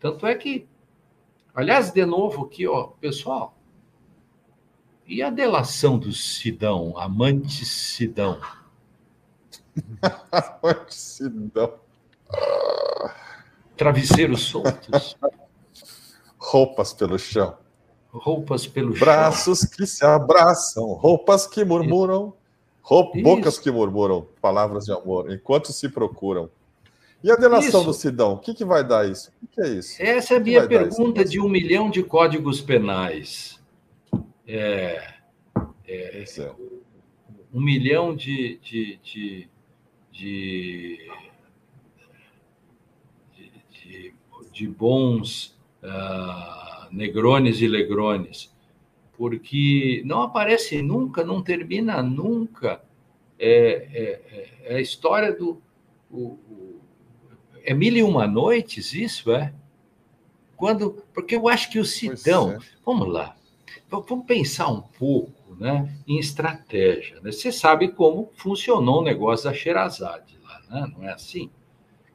Tanto é que, aliás, de novo aqui, ó, pessoal, e a delação do Sidão, amante Sidão? Amante Sidão. Travesseiros soltos. Roupas pelo chão. Roupas pelo chão. Braços que se abraçam, roupas que murmuram, bocas que murmuram, palavras de amor, enquanto se procuram. E a delação do Sidão, o que, que vai dar isso? O que, que é isso? Essa é a minha pergunta de 1 milhão de códigos penais. 1 milhão de bons negrones e legrones, porque não aparece nunca, não termina nunca. É a história do... É 1001 Noites, isso, é? Quando, porque eu acho que o Sidão... É. Vamos lá, vamos pensar um pouco, né, em estratégia. Né? Você sabe como funcionou o negócio da Scheherazade lá, né? Não é assim?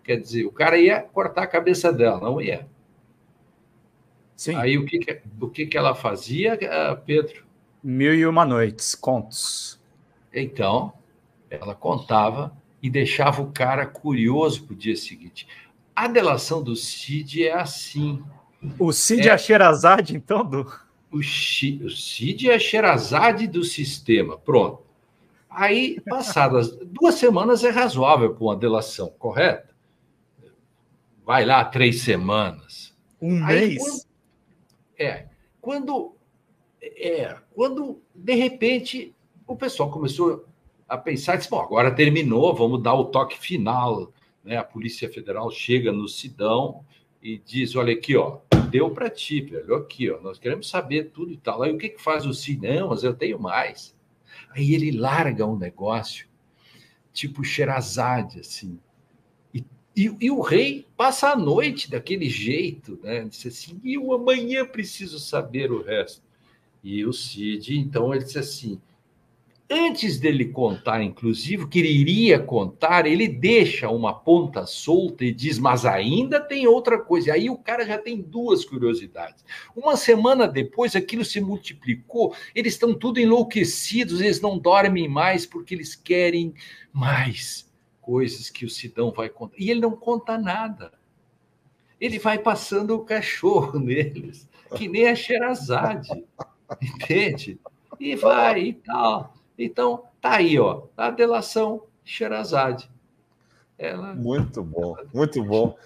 Quer dizer, o cara ia cortar a cabeça dela, não ia? Sim. Aí o que ela fazia, Pedro? 1001 Noites, contos. Então, ela contava... e deixava o cara curioso para o dia seguinte. A delação do Cid é assim. O Cid é a Scheherazade, então? O Cid é a Scheherazade do sistema, pronto. Aí, passadas 2 semanas é razoável para uma delação, correto? Vai lá, 3 semanas. Um mês? Quando, de repente, o pessoal começou... a pensar, disse, bom, agora terminou, vamos dar o toque final, né? A Polícia Federal chega no Sidão e diz, olha aqui, ó, deu para ti, velho, aqui, ó, nós queremos saber tudo e tal. Aí o que, que faz o Cid? Não, mas eu tenho mais. Aí ele larga um negócio, tipo Scheherazade, assim, e o rei passa a noite daquele jeito, né? Disse assim, e eu amanhã preciso saber o resto. E o Cid, então, ele disse assim, antes dele contar, inclusive, o que ele iria contar, ele deixa uma ponta solta e diz, mas ainda tem outra coisa. E aí o cara já tem 2 curiosidades. Uma semana depois, aquilo se multiplicou, eles estão tudo enlouquecidos, eles não dormem mais porque eles querem mais coisas que o Sidão vai contar. E ele não conta nada. Ele vai passando o cachorro neles, que nem a Scheherazade, entende? E vai e tal... Então, tá aí, ó, a delação Scheherazade. Ela... Muito bom, muito bom.